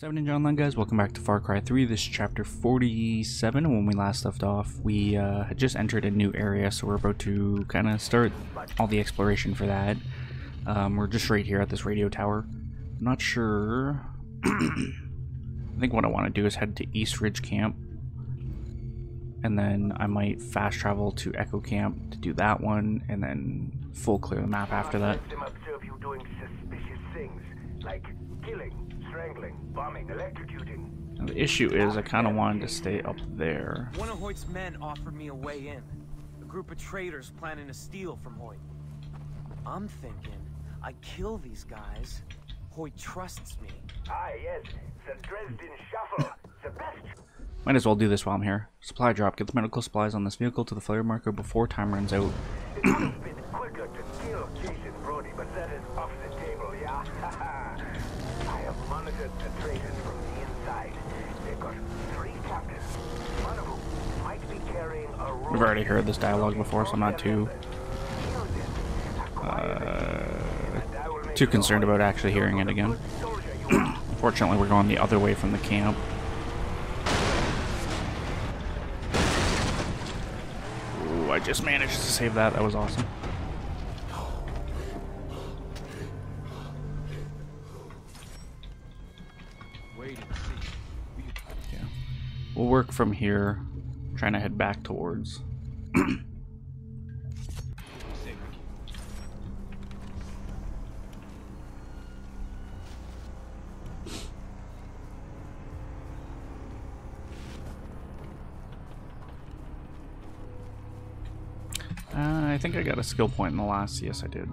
So everyone online guys, welcome back to Far Cry 3. This is chapter 47. When we last left off, we had just entered a new area, so we're about to kind of start all the exploration for that. We're just right here at this radio tower. I'm not sure. I think what I want to do is head to East Ridge Camp, and then I might fast travel to Echo Camp to do that one, and then full clear the map after that. Bombing, electrocuting. Now, the issue is I kind of wanted to stay up there. One of Hoyt's men offered me a way in. A group of traitors planning to steal from Hoyt. I'm thinking I kill these guys. Hoyt trusts me. Ah, yes. The Dresden shuffle. The best. Might as well do this while I'm here. Supply drop. Get the medical supplies on this vehicle to the flare marker before time runs out. It would have been quicker to kill Jason Brody, but that is off the table, yeah? Monitored the traitors from the inside. They've got three captives. One of whom might be carrying a... We've already heard this dialogue before, so I'm not too concerned about actually hearing it again. Fortunately, we're going the other way from the camp. Ooh, I just managed to save that. That was awesome. We'll work from here, trying to head back towards I think I got a skill point in the last, yes I did.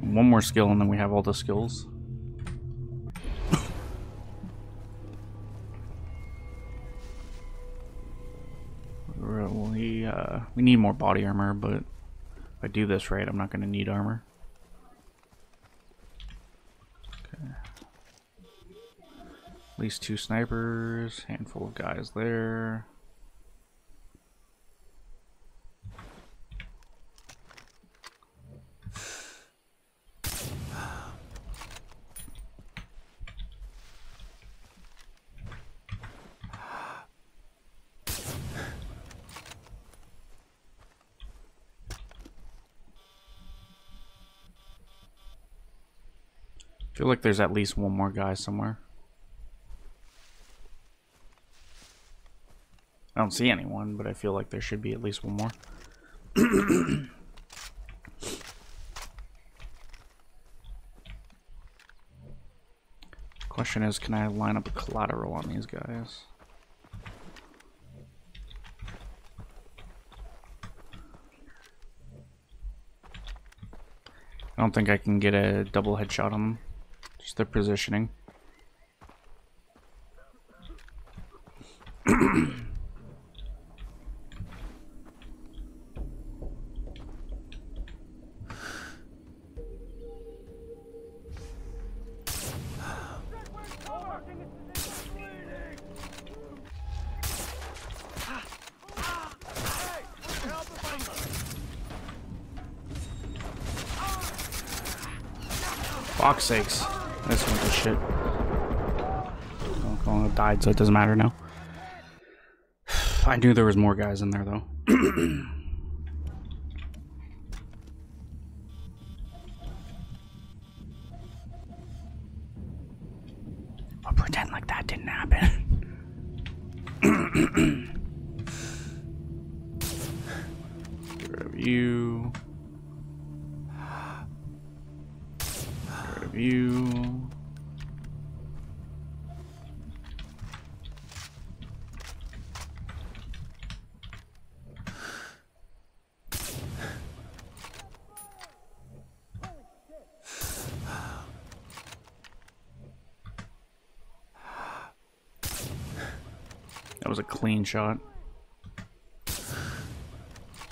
One more skill and then we have all the skills. We need more body armor, but if I do this right, I'm not going to need armor. Okay. At least two snipers, handful of guys there. I feel like there's at least one more guy somewhere. I don't see anyone, but I feel like there should be at least one more. Question is, can I line up a collateral on these guys? I don't think I can get a double headshot on them. Just their positioning. Fuck's sakes. This one's a shit. Well, it died, so it doesn't matter now. I knew there was more guys in there, though. I'll pretend like that didn't happen. Get rid of you. Get rid of you. That was a clean shot.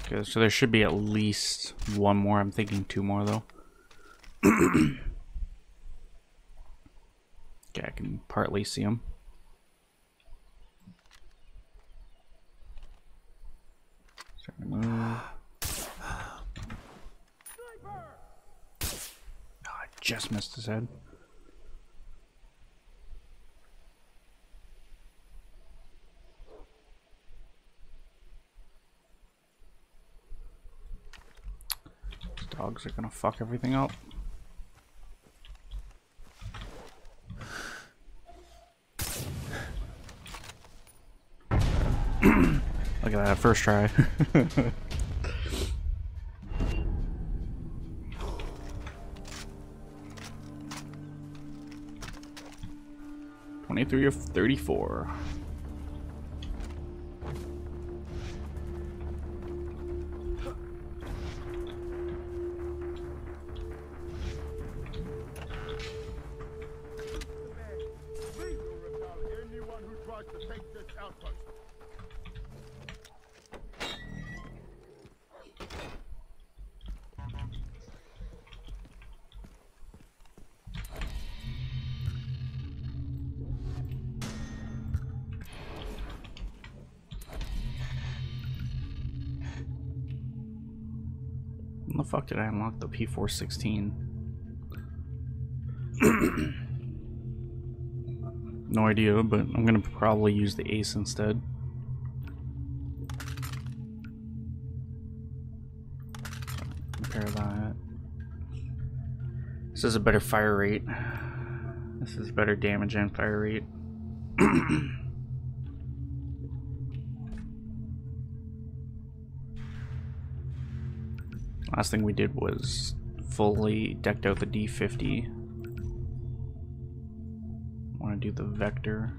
Okay, so there should be at least one more. I'm thinking two more though. Okay, I can partly see him. Starting to move. Just missed his head. Dogs are gonna fuck everything up. Look at that, first try. Three of 34. Fuck, did I unlock the P416? No idea, but I'm gonna probably use the Ace instead. Compare that. This is a better fire rate. This is better damage and fire rate. Last thing we did was fully decked out the D50. Want to do the vector.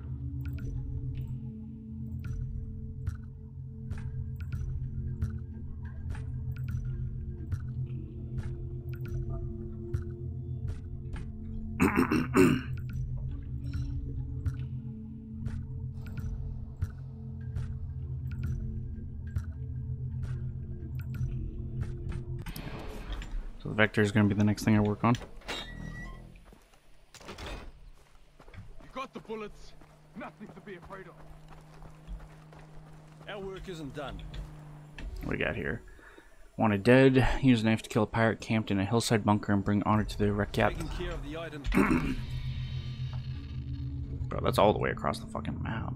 Vector is going to be the next thing I work on. You got the bullets. Nothing to be afraid of. Our work isn't done. What do we got here? Wanted dead. Use a knife to kill a pirate camped in a hillside bunker and bring honor to the recap. Bro, that's all the way across the fucking map.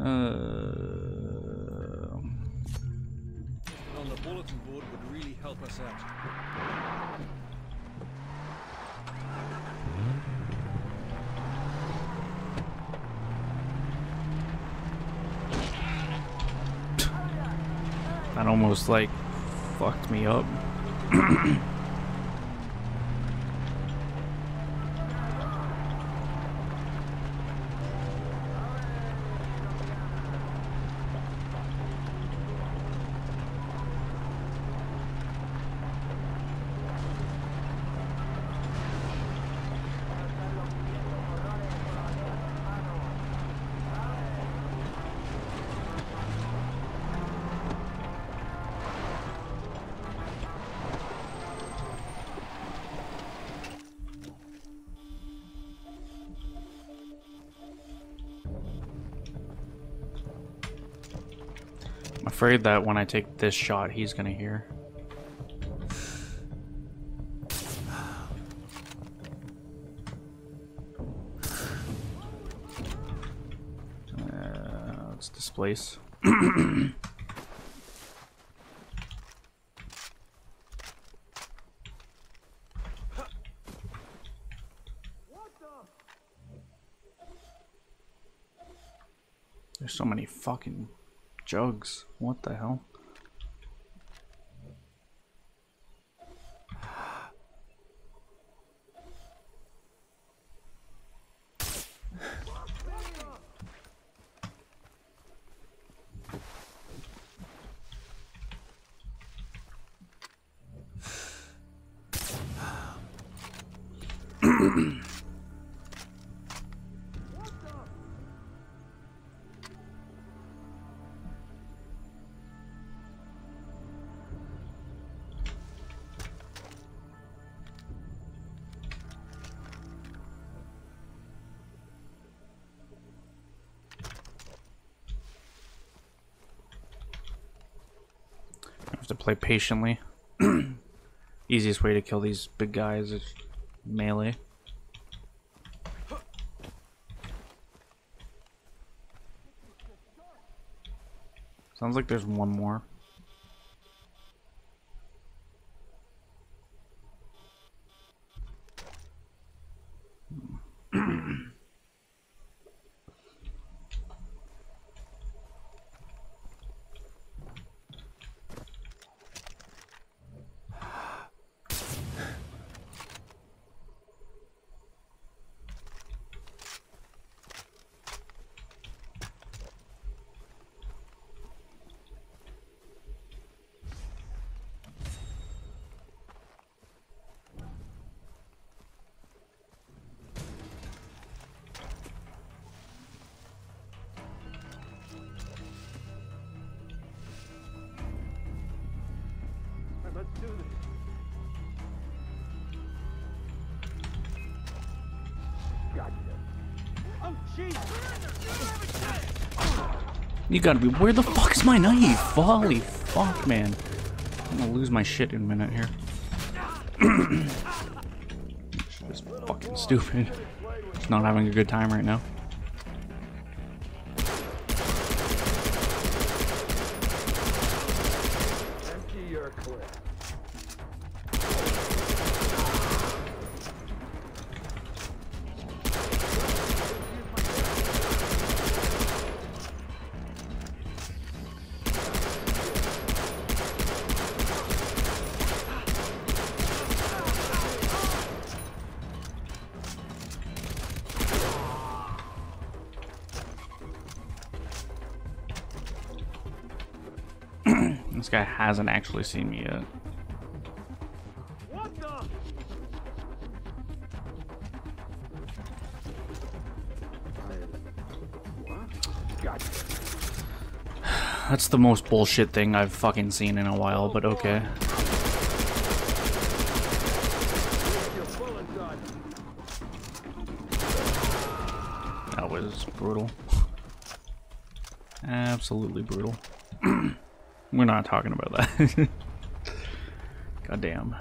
On the bulletin board would really help us out. That almost like fucked me up. I'm afraid that when I take this shot, he's gonna hear. Let's displace. There's so many fucking jugs. What the hell? easiest way to kill these big guys is melee. Sounds like there's one more. You gotta be, where the fuck is my knife? Holy fuck, man. I'm gonna lose my shit in a minute here. This is fucking stupid. Just not having a good time right now. This guy hasn't actually seen me yet. What the? That's the most bullshit thing I've fucking seen in a while, but okay. That was brutal. Absolutely brutal. We're not talking about that. Goddamn.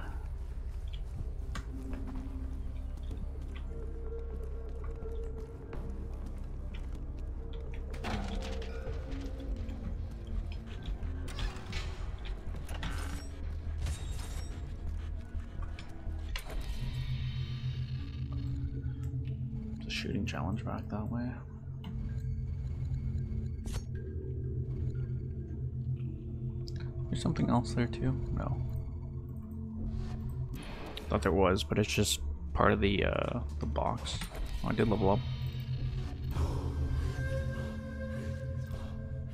It's a shooting challenge back that way. There's something else there too? No. Thought there was, but it's just part of the box. Oh, I did level up.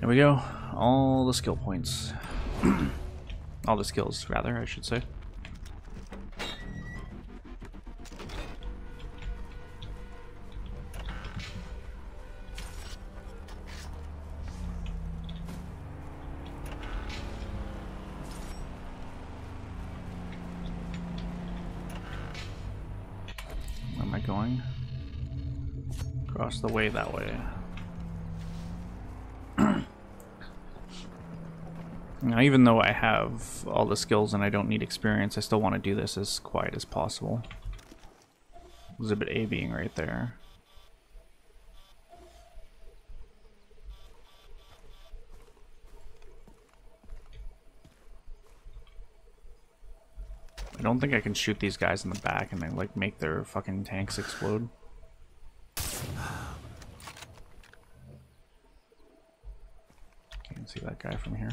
There we go. All the skill points. All the skills, rather, I should say. Going across the way that way. Now, even though I have all the skills and I don't need experience, I still want to do this as quiet as possible. Exhibit A being right there. I don't think I can shoot these guys in the back and they like make their fucking tanks explode. Can't see that guy from here.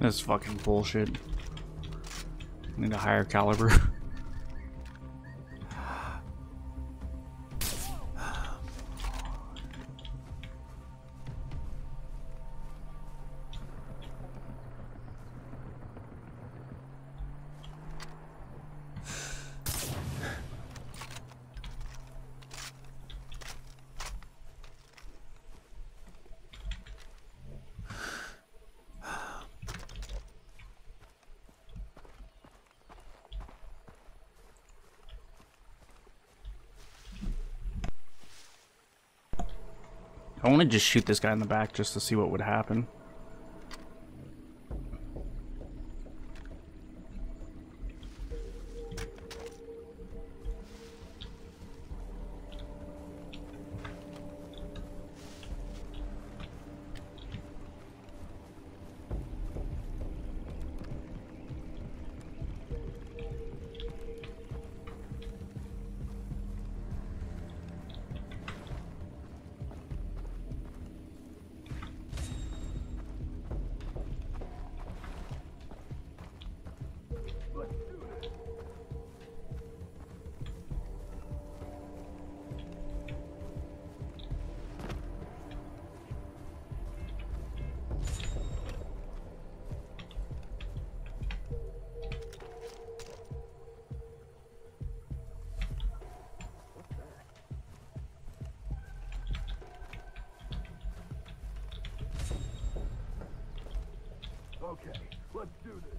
That's fucking bullshit. I need a higher caliber. I want to just shoot this guy in the back just to see what would happen. Okay, let's do this.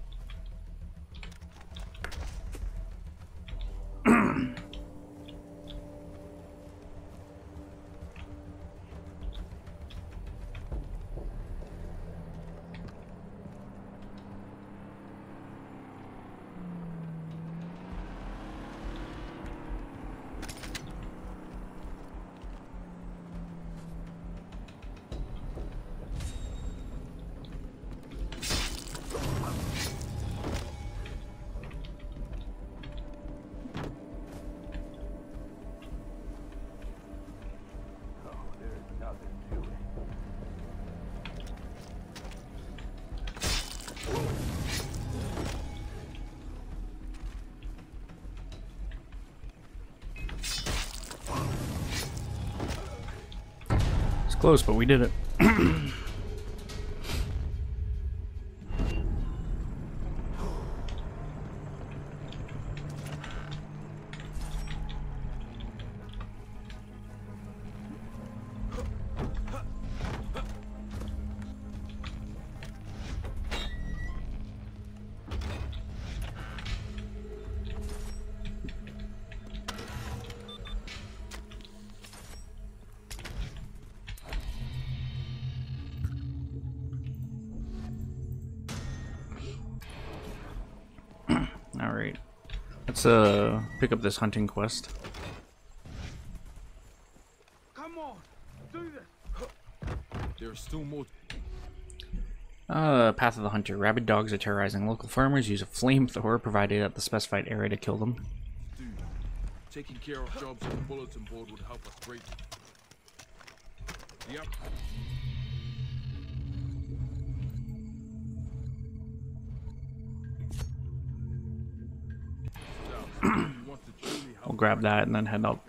Close, but we did it. Alright, let's pick up this hunting quest. Come on, do this. There's still more. Path of the Hunter. Rabid dogs are terrorizing local farmers. Use a flamethrower provided at the specified area to kill them. Dude, taking care of jobs on the bulletin board would help us greatly. Yep. I'll grab that and then head up.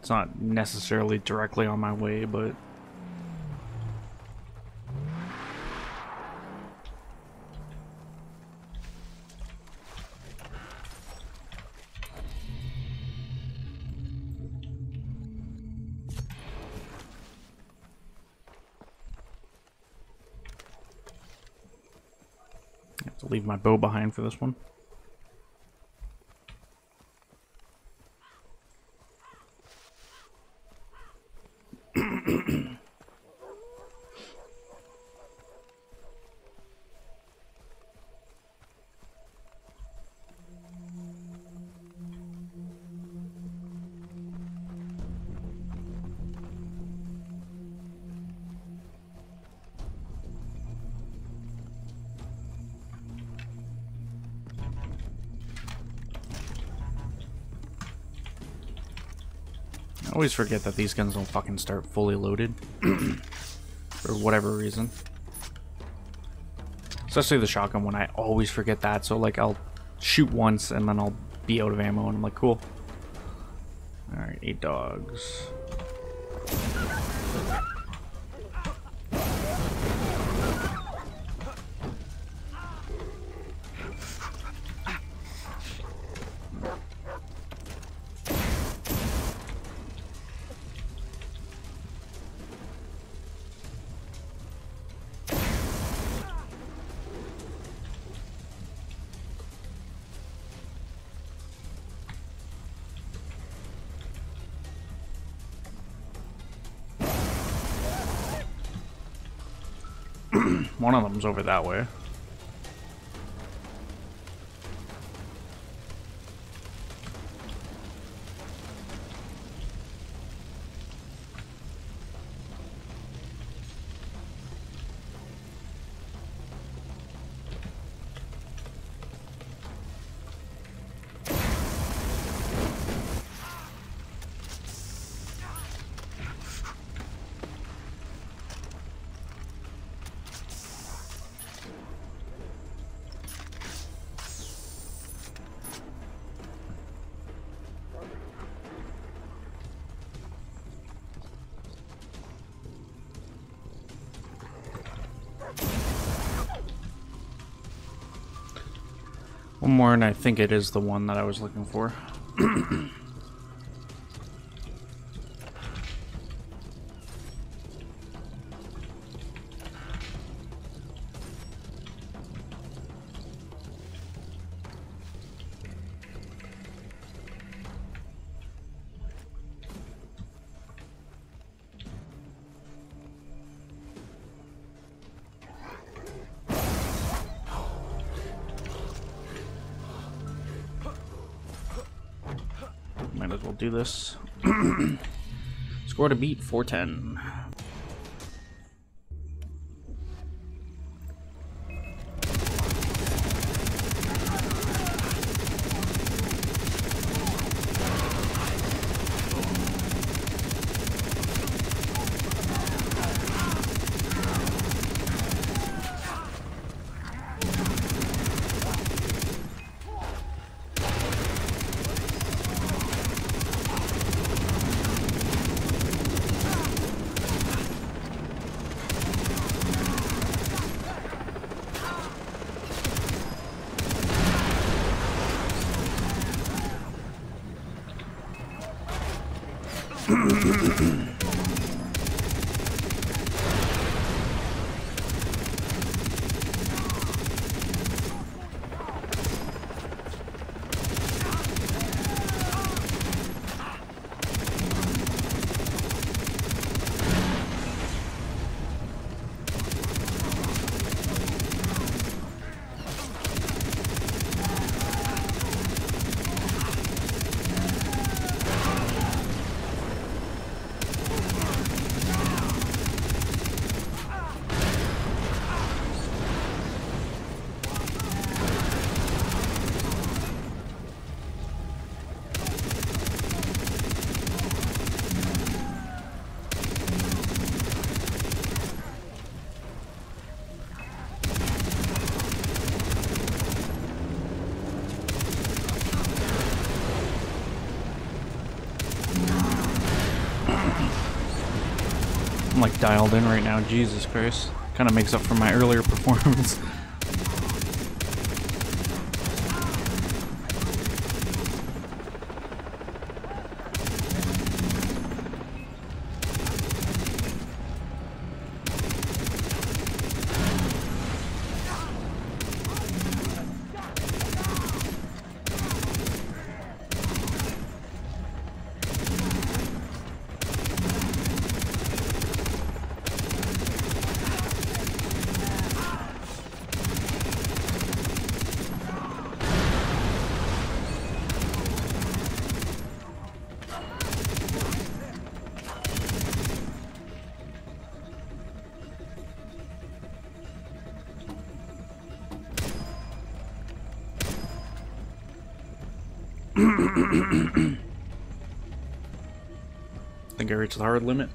It's not necessarily directly on my way, but I have to leave my bow behind for this one. I always forget that these guns don't fucking start fully loaded for whatever reason. Especially the shotgun one, I always forget that. So like I'll shoot once and then I'll be out of ammo and I'm like, cool. Alright, 8 dogs. One of them's over that way. One more, and I think it is the one that I was looking for. Do this. Score to beat 410. I'm like dialed in right now, Jesus Christ. Kind of makes up for my earlier performance. I think I reached the hard limit.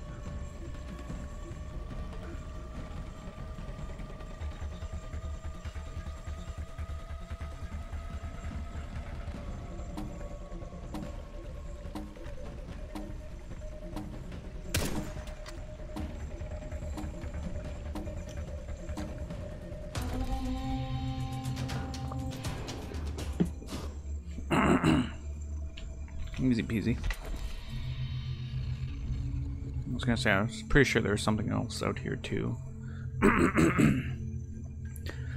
Easy peasy. I was gonna say, I was pretty sure there was something else out here too.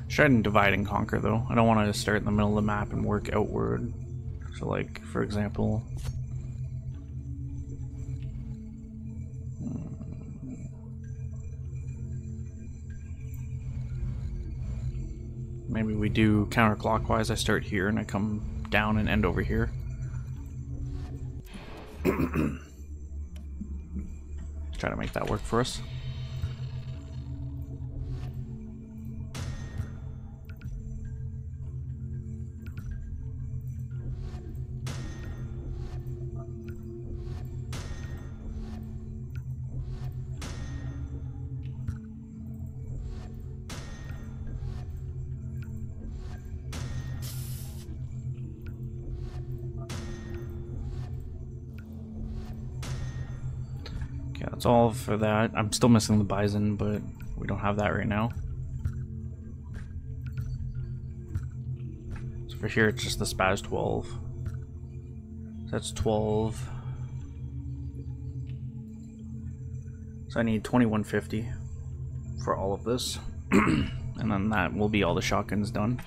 Should I divide and conquer though? I don't want to start in the middle of the map and work outward. So like, for example... Maybe we do counterclockwise. I start here and I come down and end over here. Try to make that work for us. That's all for that. I'm still missing the bison, but we don't have that right now. So for here, it's just the Spas-12. That's 12. So I need 2150 for all of this. And then that will be all the shotguns done.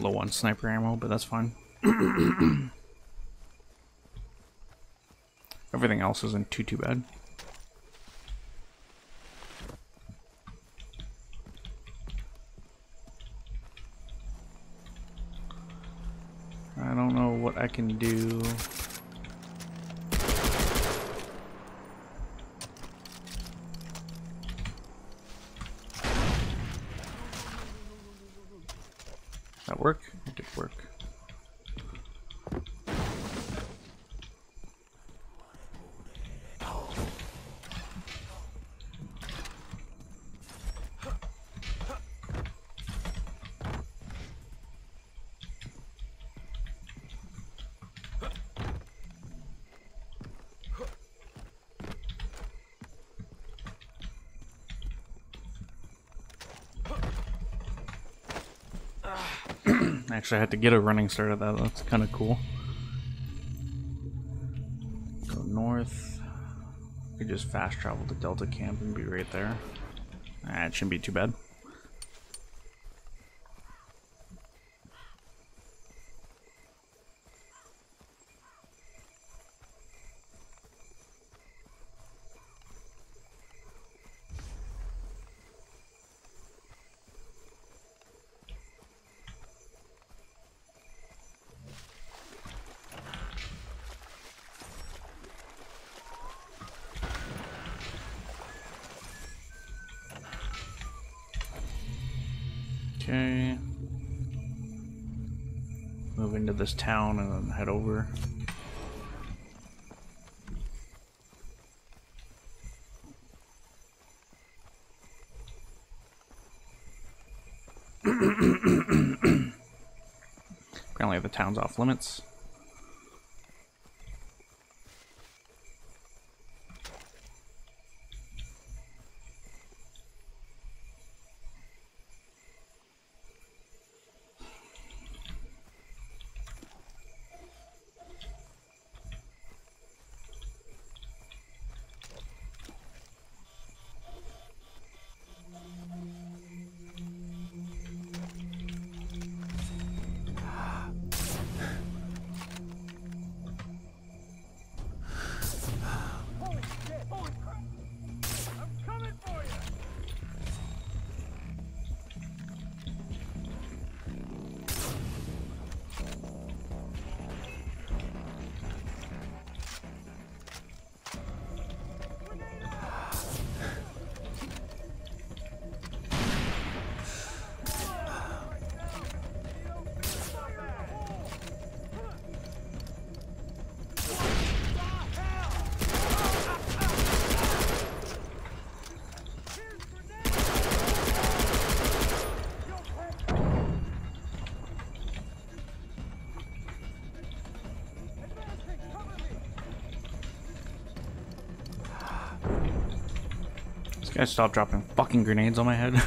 Low on sniper ammo, but that's fine. Everything else isn't too bad. I don't know what I can do. Work? It did work. Actually, I had to get a running start at that. That's kind of cool. Go north. We could just fast travel to Delta Camp and be right there. Nah, it shouldn't be too bad. Okay, move into this town and then head over. Apparently the town's off limits. I stopped dropping fucking grenades on my head.